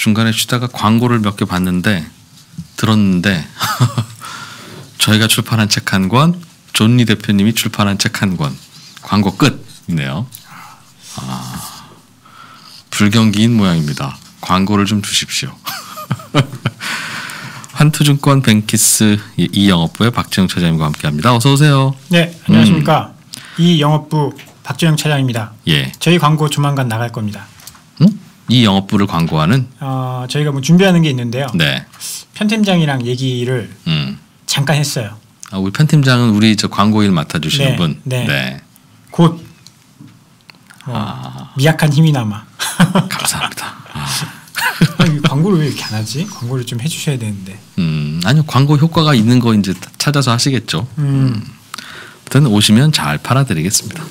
중간에 쉬다가 광고를 몇 개 봤는데 들었는데 저희가 출판한 책 한 권, 존 리 대표님이 출판한 책 한 권, 광고 끝이네요. 아, 불경기인 모양입니다. 광고를 좀 주십시오. 한투증권 뱅키스 이 영업부의 박지영 차장님과 함께합니다. 어서 오세요. 네, 안녕하십니까. 이 영업부 박지영 차장입니다. 예. 저희 광고 조만간 나갈 겁니다. 응? 이 영업부를 광고하는? 저희가 뭐 준비하는 게 있는데요. 네. 편 팀장이랑 얘기를 잠깐 했어요. 아, 우리 편 팀장은 우리 저 광고일 맡아주시는 분. 네. 네. 곧 미약한 힘이 남아. 감사합니다. 아니, 광고를 왜 이렇게 안 하지? 광고를 좀 해주셔야 되는데. 아니요, 광고 효과가 있는 거 이제 찾아서 하시겠죠. 아무튼 오시면 잘 팔아드리겠습니다.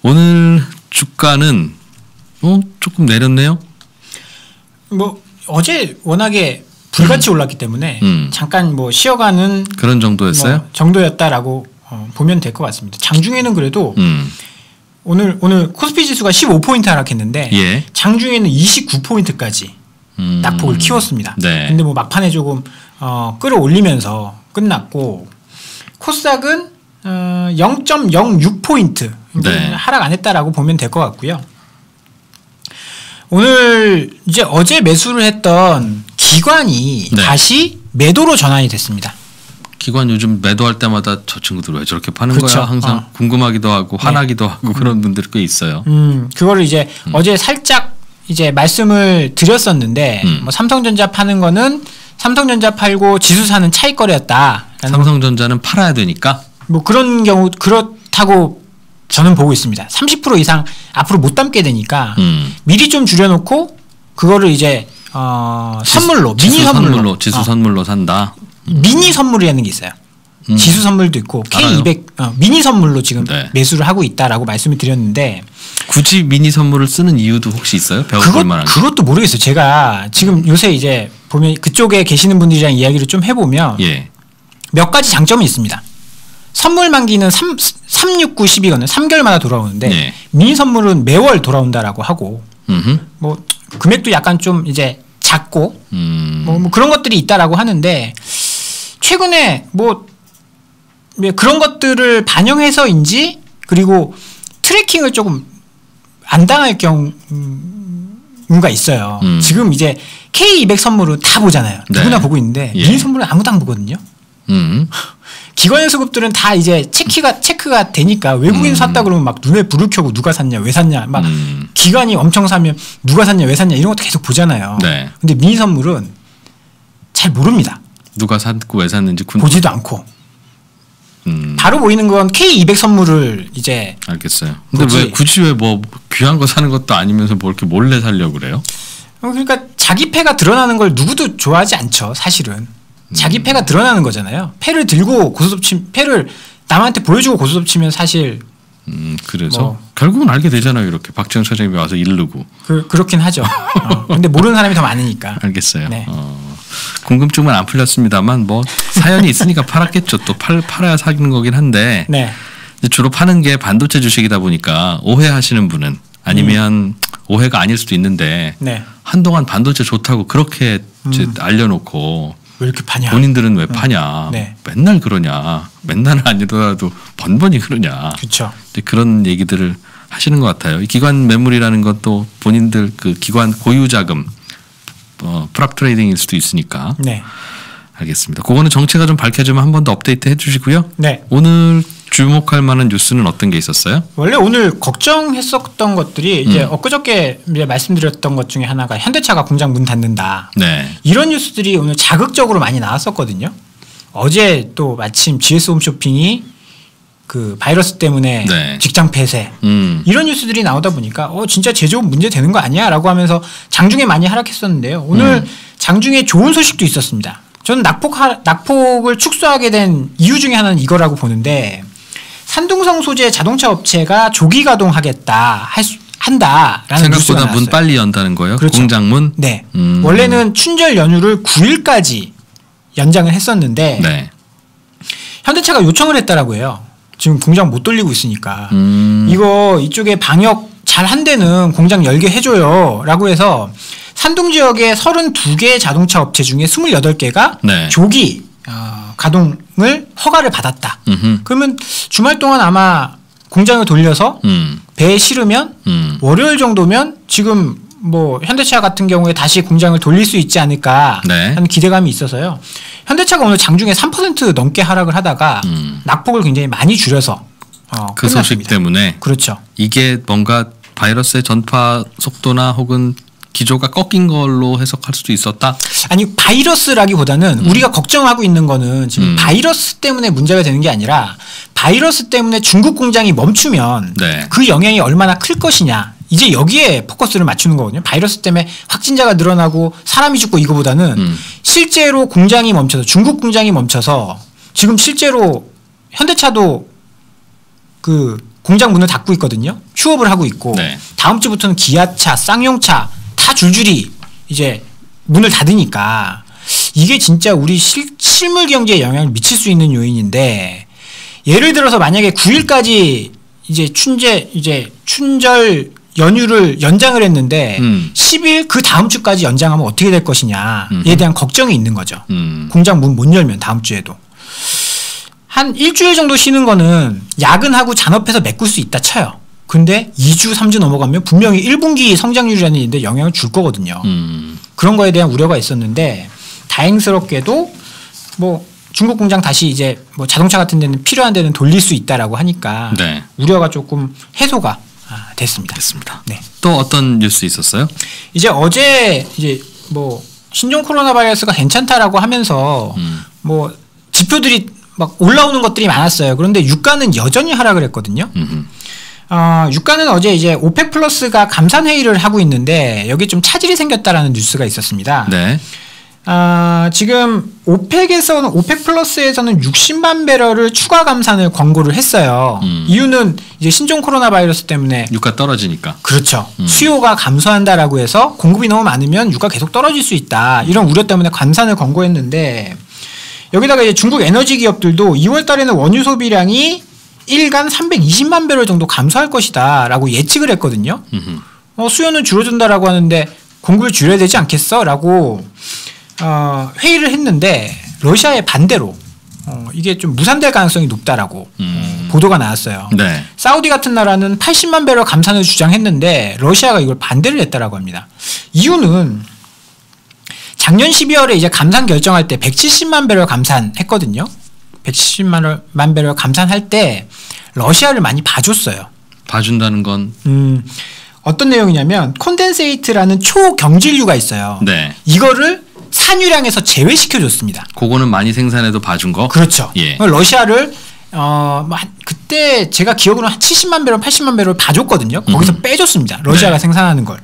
오늘 주가는 조금 내렸네요. 뭐 어제 워낙에 불같이 올랐기 때문에 잠깐 뭐 쉬어가는 그런 정도였어요. 뭐 정도였다라고 보면 될 것 같습니다. 장중에는 그래도. 오늘 코스피 지수가 15포인트 하락했는데 예. 장중에는 29포인트까지 딱 폭을 키웠습니다. 네. 근데 뭐 막판에 조금 끌어올리면서 끝났고 코스닥은 0.06포인트 네. 하락 안 했다라고 보면 될 것 같고요. 오늘 이제 어제 매수를 했던 기관이 네. 다시 매도로 전환이 됐습니다. 기관 요즘 매도할 때마다 저 친구들 왜 저렇게 파는 그쵸. 거야 항상 궁금하기도 하고 화나기도 네. 하고 그런 분들이 꽤 있어요. 그거를 이제 어제 살짝 이제 말씀을 드렸었는데 뭐 삼성전자 파는 거는 삼성전자 팔고 지수 사는 차익거래였다. 삼성전자는 팔아야 되니까. 뭐 그런 경우 그렇다고 저는 보고 있습니다. 30% 이상 앞으로 못 담게 되니까 미리 좀 줄여놓고 그거를 이제 선물로 지수 선물로 산다. 미니 선물이라는 게 있어요. 지수 선물도 있고 K200 미니 선물로 지금 네. 매수를 하고 있다라고 말씀을 드렸는데 굳이 미니 선물을 쓰는 이유도 혹시 있어요? 배워볼 만한 그것도 모르겠어요. 제가 지금 요새 이제 보면 그쪽에 계시는 분들이랑 이야기를 좀 해보면 예. 몇 가지 장점이 있습니다. 선물 만기는 3, 6, 9, 12거는 3개월마다 돌아오는데 예. 미니 선물은 매월 돌아온다라고 하고 뭐 금액도 약간 좀 이제 작고 뭐 그런 것들이 있다라고 하는데 최근에 뭐 그런 것들을 반영해서인지 그리고 트래킹을 조금 안 당할 경우가 있어요. 지금 이제 K200 선물은 다 보잖아요. 네. 누구나 보고 있는데 예. 미니 선물은 아무도 안 보거든요. 기관연수급들은 다 이제 체크가 되니까 외국인 샀다 그러면 막 눈에 불을 켜고 누가 샀냐 왜 샀냐 막 기관이 엄청 사면 누가 샀냐 왜 샀냐 이런 것도 계속 보잖아요. 네. 근데 미니 선물은 잘 모릅니다. 누가 샀고 왜 샀는지 보지도 않고 바로 보이는 건 K200 선물을 이제 알겠어요. 근데 왜 굳이 왜 뭐 귀한 거 사는 것도 아니면서 뭐 이렇게 몰래 사려고 그래요? 그러니까 자기 패가 드러나는 걸 누구도 좋아하지 않죠. 사실은 자기 패가 드러나는 거잖아요. 패를 들고 고스톱 패를 남한테 보여주고 고스톱 치면 사실 그래서 뭐 결국은 알게 되잖아요. 이렇게 박지영 차장님이 와서 이르고 그렇긴 하죠. 근데 모르는 사람이 더 많으니까. 알겠어요. 네. 궁금증은 안 풀렸습니다만 뭐 사연이 있으니까 팔았겠죠. 또 팔아야 사기는 거긴 한데 네. 주로 파는 게 반도체 주식이다 보니까 오해하시는 분은 아니면 오해가 아닐 수도 있는데 네. 한동안 반도체 좋다고 그렇게 알려놓고 왜 이렇게 파냐? 본인들은 왜 파냐? 네. 맨날 그러냐? 맨날은 아니더라도 번번이 그러냐? 그렇죠. 그런 얘기들을 하시는 것 같아요. 이 기관 매물이라는 것도 본인들 그 기관 고유 자금, 프랍 트레이딩일 수도 있으니까. 네. 알겠습니다. 그거는 정체가 좀 밝혀지면 한 번 더 업데이트 해주시고요. 네. 오늘 주목할 만한 뉴스는 어떤 게 있었어요? 원래 오늘 걱정했었던 것들이 이제 엊그저께 말씀드렸던 것 중에 하나가 현대차가 공장 문 닫는다. 네. 이런 뉴스들이 오늘 자극적으로 많이 나왔었거든요. 어제 또 마침 GS 홈쇼핑이 그 바이러스 때문에 네. 직장 폐쇄 이런 뉴스들이 나오다 보니까 진짜 제조업 문제 되는 거 아니야? 라고 하면서 장중에 많이 하락했었는데요. 오늘 장중에 좋은 소식도 있었습니다. 저는 낙폭을 축소하게 된 이유 중에 하나는 이거라고 보는데 산둥성 소재 자동차 업체가 조기 가동하겠다 한다라는 뉴스가 나왔어요. 생각보다 문 빨리 연다는 거예요? 그렇죠. 공장 문? 네. 원래는 춘절 연휴를 9일까지 연장을 했었는데 네. 현대차가 요청을 했다라고 해요. 지금 공장 못 돌리고 있으니까 이거 이쪽에 방역 잘 한 데는 공장 열게 해줘요 라고 해서 산둥 지역에 32개의 자동차 업체 중에 28개가 네. 조기 가동을 허가를 받았다. 음흠. 그러면 주말 동안 아마 공장을 돌려서 배에 실으면 월요일 정도면 지금 뭐 현대차 같은 경우에 다시 공장을 돌릴 수 있지 않을까 네. 하는 기대감이 있어서요. 현대차가 오늘 장중에 3% 넘게 하락을 하다가 낙폭을 굉장히 많이 줄여서 그 끝났습니다. 소식 때문에 그렇죠. 이게 뭔가 바이러스의 전파 속도나 혹은 기조가 꺾인 걸로 해석할 수도 있었다? 아니 바이러스라기보다는 우리가 걱정하고 있는 거는 지금 바이러스 때문에 문제가 되는 게 아니라 바이러스 때문에 중국 공장이 멈추면 네. 그 영향이 얼마나 클 것이냐 이제 여기에 포커스를 맞추는 거거든요. 바이러스 때문에 확진자가 늘어나고 사람이 죽고 이거보다는 실제로 공장이 멈춰서 중국 공장이 멈춰서 지금 실제로 현대차도 그 공장 문을 닫고 있거든요. 휴업을 하고 있고 네. 다음 주부터는 기아차, 쌍용차 다 줄줄이 이제 문을 닫으니까 이게 진짜 우리 실물 경제에 영향을 미칠 수 있는 요인인데 예를 들어서 만약에 9일까지 이제 춘절 연휴를 연장을 했는데 10일 그 다음 주까지 연장하면 어떻게 될 것이냐에 대한 걱정이 있는 거죠. 공장 문 못 열면 다음 주에도 한 일주일 정도 쉬는 거는 야근하고 잔업해서 메꿀 수 있다 쳐요. 근데 2주, 3주 넘어가면 분명히 1분기 성장률이라는 데인데 영향을 줄 거거든요. 그런 거에 대한 우려가 있었는데 다행스럽게도 뭐 중국 공장 다시 이제 뭐 자동차 같은 데는 필요한 데는 돌릴 수 있다라고 하니까 네. 우려가 조금 해소가 됐습니다. 됐습니다. 네. 또 어떤 뉴스 있었어요? 이제 어제 이제 뭐 신종 코로나 바이러스가 괜찮다라고 하면서 뭐 지표들이 막 올라오는 것들이 많았어요. 그런데 유가는 여전히 하락을 했거든요. 유가는 어제 이제 오펙 플러스가 감산회의를 하고 있는데 여기 좀 차질이 생겼다라는 뉴스가 있었습니다. 네. 지금 오펙에서는 오펙 플러스에서는 60만 배럴을 추가 감산을 권고를 했어요. 이유는 이제 신종 코로나 바이러스 때문에 유가 떨어지니까. 그렇죠. 수요가 감소한다라고 해서 공급이 너무 많으면 유가 계속 떨어질 수 있다. 이런 우려 때문에 감산을 권고했는데 여기다가 이제 중국 에너지 기업들도 2월 달에는 원유 소비량이 일간 320만 배럴 정도 감소할 것이다 라고 예측을 했거든요. 수요는 줄어든다라고 하는데 공급을 줄여야 되지 않겠어? 라고 회의를 했는데 러시아의 반대로 이게 좀 무산될 가능성이 높다라고 보도가 나왔어요. 네. 사우디 같은 나라는 80만 배럴 감산을 주장했는데 러시아가 이걸 반대를 했다라고 합니다. 이유는 작년 12월에 이제 감산 결정할 때 170만 배럴 감산했거든요. 170만 배럴 감산할 때 러시아를 많이 봐줬어요. 봐준다는 건? 어떤 내용이냐면 콘덴세이트라는 초경질유가 있어요. 네. 이거를 산유량에서 제외시켜줬습니다. 그거는 많이 생산해도 봐준 거? 그렇죠. 예. 러시아를 그때 제가 기억으로 한 70만 배럴, 80만 배럴 봐줬거든요. 거기서 빼줬습니다. 러시아가 네. 생산하는 걸.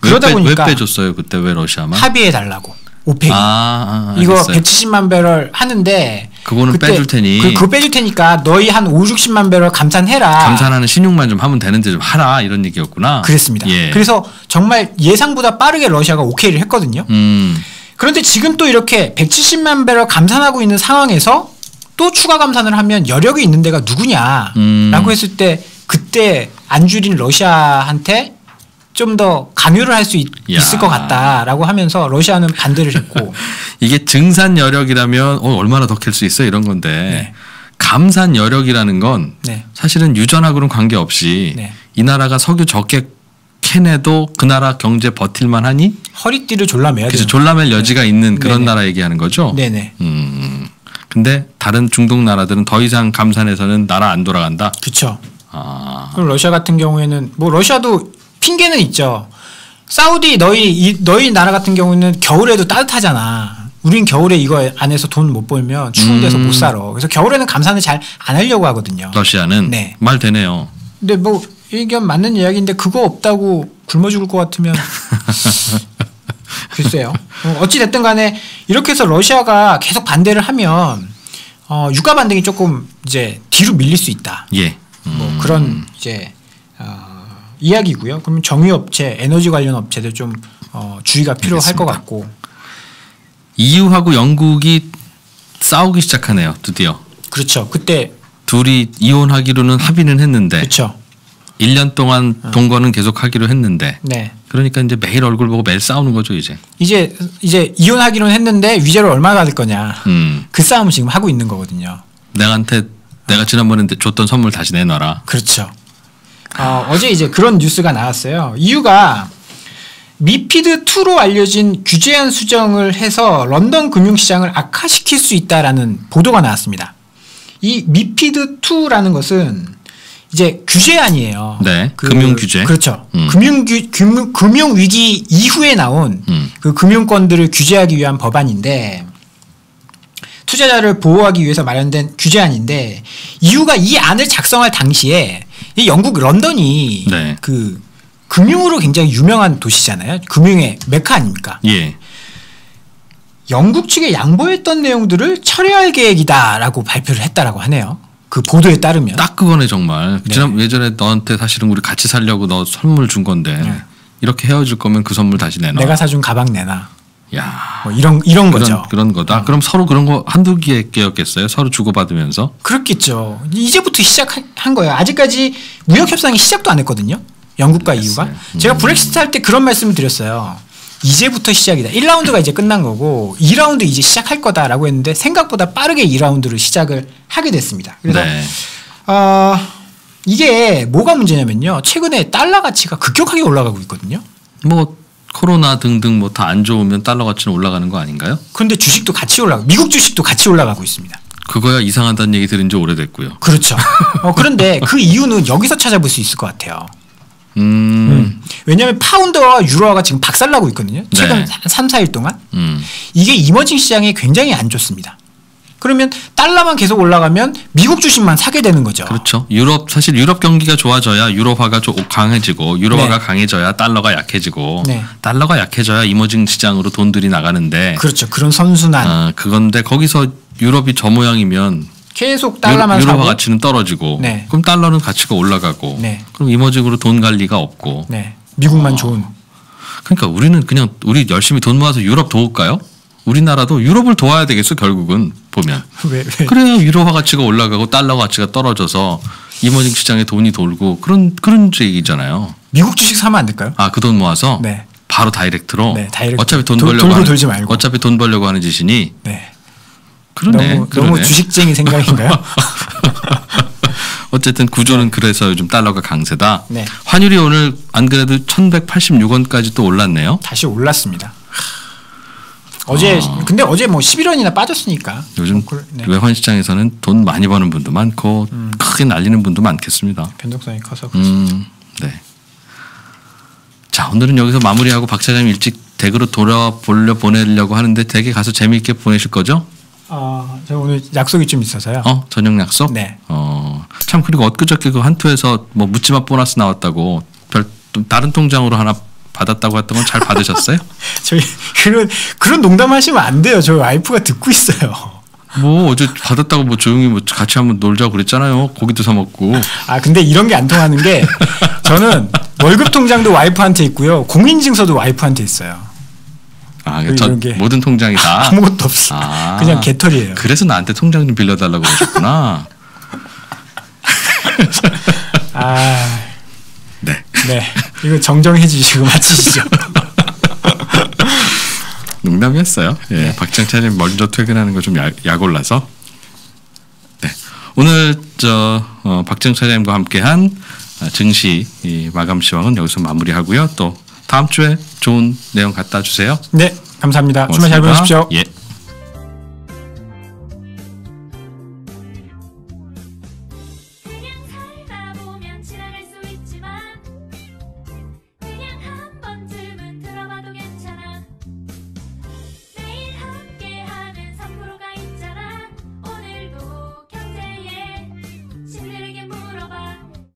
그러다 보니까 왜 빼줬어요? 그때 왜 러시아만? 합의해달라고. 오펙이. 이거 170만 배럴 하는데 그거는 빼줄 테니. 그거 빼줄 테니까 너희 한 50~60만 배럴 감산해라. 감산하는 신용만 좀 하면 되는데 좀 하라 이런 얘기였구나. 그랬습니다. 예. 그래서 정말 예상보다 빠르게 러시아가 오케이를 했거든요. 그런데 지금 또 이렇게 170만 배럴 감산하고 있는 상황에서 또 추가 감산을 하면 여력이 있는 데가 누구냐라고 했을 때 그때 안 줄인 러시아한테 좀 더 강요를 할 수 있을 것 같다라고 하면서 러시아는 반대를 했고 이게 증산 여력이라면 얼마나 더 캘 수 있어 이런 건데 네. 감산 여력이라는 건 네. 사실은 유전하고는 관계없이 네. 이 나라가 석유 적게 캐내도 그 나라 경제 버틸만 하니 허리띠를 졸라매야 돼요. 졸라맬 여지가 네. 있는 그런 네네. 나라 얘기하는 거죠. 네네. 근데 다른 중동 나라들은 더 이상 감산해서는 나라 안 돌아간다. 그렇죠. 그럼 러시아 같은 경우에는 뭐 러시아도 핑계는 있죠. 사우디 너희 나라 같은 경우는 겨울에도 따뜻하잖아. 우린 겨울에 이거 안에서 돈 못 벌면 추운 데서 못 살아. 그래서 겨울에는 감산을 잘 안 하려고 하거든요. 러시아는 네. 말 되네요. 근데 뭐 의견 맞는 이야기인데 그거 없다고 굶어 죽을 것 같으면 글쎄요. 어찌 됐든 간에 이렇게 해서 러시아가 계속 반대를 하면 유가 반등이 조금 이제 뒤로 밀릴 수 있다. 예. 뭐 그런 이제 이야기고요. 그러면 정유업체, 에너지 관련 업체들 좀 주의가 필요할 알겠습니다. 것 같고. EU하고 영국이 싸우기 시작하네요. 드디어. 그렇죠. 그때 둘이 이혼하기로는 합의는 했는데. 그렇죠. 1년 동안 동거는 계속 하기로 했는데. 네. 그러니까 이제 매일 얼굴 보고 매일 싸우는 거죠, 이제. 이제 이혼하기로는 했는데 위자료 얼마 받을 거냐. 그 싸움을 지금 하고 있는 거거든요. 내한테 내가 지난번에 줬던 선물 다시 내놔라. 그렇죠. 어제 이제 그런 뉴스가 나왔어요. 이유가 미피드 2로 알려진 규제안 수정을 해서 런던 금융시장을 악화시킬 수 있다라는 보도가 나왔습니다. 이 미피드 2라는 것은 이제 규제안이에요. 네. 금융 규제. 그렇죠. 금융 위기 이후에 나온 그 금융권들을 규제하기 위한 법안인데, 투자자를 보호하기 위해서 마련된 규제안인데, 이유가 이 안을 작성할 당시에 이 영국 런던이 네. 그 금융으로 굉장히 유명한 도시잖아요. 금융의 메카 아닙니까? 예. 영국 측에 양보했던 내용들을 철회할 계획이다라고 발표를 했다라고 하네요. 그 보도에 따르면. 딱 그거네 정말. 네. 지난 예전에 너한테 사실은 우리 같이 살려고 너 선물 준 건데 네. 이렇게 헤어질 거면 그 선물 다시 내놔. 내가 사준 가방 내놔. 야. 뭐 이런 거죠. 그런 거다. 그럼 서로 그런 거 한두 개였겠어요? 서로 주고받으면서. 그렇겠죠. 이제부터 시작한 거예요. 아직까지 무역협상이 시작도 안 했거든요. 영국과 EU가. 제가 브렉시트 할 때 그런 말씀을 드렸어요. 이제부터 시작이다. 1라운드가 이제 끝난 거고 2라운드 이제 시작할 거다라고 했는데 생각보다 빠르게 2라운드를 시작을 하게 됐습니다. 그래서 네. 이게 뭐가 문제냐면요. 최근에 달러 가치가 급격하게 올라가고 있거든요. 뭐 코로나 등등 뭐 다 안 좋으면 달러 가치는 올라가는 거 아닌가요? 그런데 주식도 같이 올라가고 미국 주식도 같이 올라가고 있습니다. 그거야 이상하다는 얘기 들은 지 오래됐고요. 그렇죠. 그런데 그 이유는 여기서 찾아볼 수 있을 것 같아요. 왜냐하면 파운드와 유로화가 지금 박살나고 있거든요. 최근 네. 3, 4일 동안. 이게 이머징 시장에 굉장히 안 좋습니다. 그러면 달러만 계속 올라가면 미국 주식만 사게 되는 거죠. 그렇죠. 사실 유럽 경기가 좋아져야 유로화가 좀 강해지고 유로화가 네. 강해져야 달러가 약해지고 네. 달러가 약해져야 이머징 시장으로 돈들이 나가는데 그렇죠. 그런 선순환. 그건데 거기서 유럽이 저 모양이면 계속 달러만 유로화 가치는 떨어지고 네. 그럼 달러는 가치가 올라가고 네. 그럼 이머징으로 돈 관리가 없고 네. 미국만 좋은. 그러니까 우리는 그냥 우리 열심히 돈 모아서 유럽 도울까요? 우리나라도 유럽을 도와야 되겠어 결국은 보면. 왜? 그래야 유로화 가치가 올라가고 달러 가치가 떨어져서 이머징 시장에 돈이 돌고 그런 얘기잖아요. 미국 주식 사면 안 될까요? 그 돈 모아서 네. 바로 다이렉트로. 네, 다이렉트. 어차피 돈 벌려고 하는 짓이니. 네. 그러네. 너무 주식쟁이 생각인가요? 어쨌든 구조는 그래서 요즘 달러가 강세다. 네. 환율이 오늘 안 그래도 1186원까지 또 올랐네요. 다시 올랐습니다. 어제 근데 어제 뭐 11원이나 빠졌으니까. 요즘 네. 외환 시장에서는 돈 많이 버는 분도 많고 크게 날리는 분도 많겠습니다. 변동성이 커서 그렇죠. 네. 자, 오늘은 여기서 마무리하고 박 차장님 일찍 댁으로 보내려고 하는데 댁에 가서 재미있게 보내실 거죠? 제가 오늘 약속이 좀 있어서요. 저녁 약속? 네. 참 그리고 엊그저께 그 한투에서 뭐 묻지마 보너스 나왔다고 다른 통장으로 하나 받았다고 했던 건 잘 받으셨어요? 저희 그런 농담하시면 안 돼요. 저희 와이프가 듣고 있어요. 뭐 어제 받았다고 뭐 조용히 뭐 같이 한번 놀자고 그랬잖아요. 고기도 사 먹고. 근데 이런 게 안 통하는 게 저는 월급 통장도 와이프한테 있고요. 공인증서도 와이프한테 있어요. 전 모든 통장이 다 아무것도 없어. 그냥 개털이에요. 그래서 나한테 통장 좀 빌려달라고 그러셨구나. 네. 네. 이거 정정해 주시고 마치시죠. 농담이었어요. 예, 네. 박지영 차장님 먼저 퇴근하는 거 좀 약 올라서. 네. 오늘 박지영 차장님과 함께한 증시 마감 시황은 여기서 마무리하고요. 또 다음 주에 좋은 내용 갖다 주세요. 네, 감사합니다. 고맙습니다. 주말 잘 보내십시오. 예.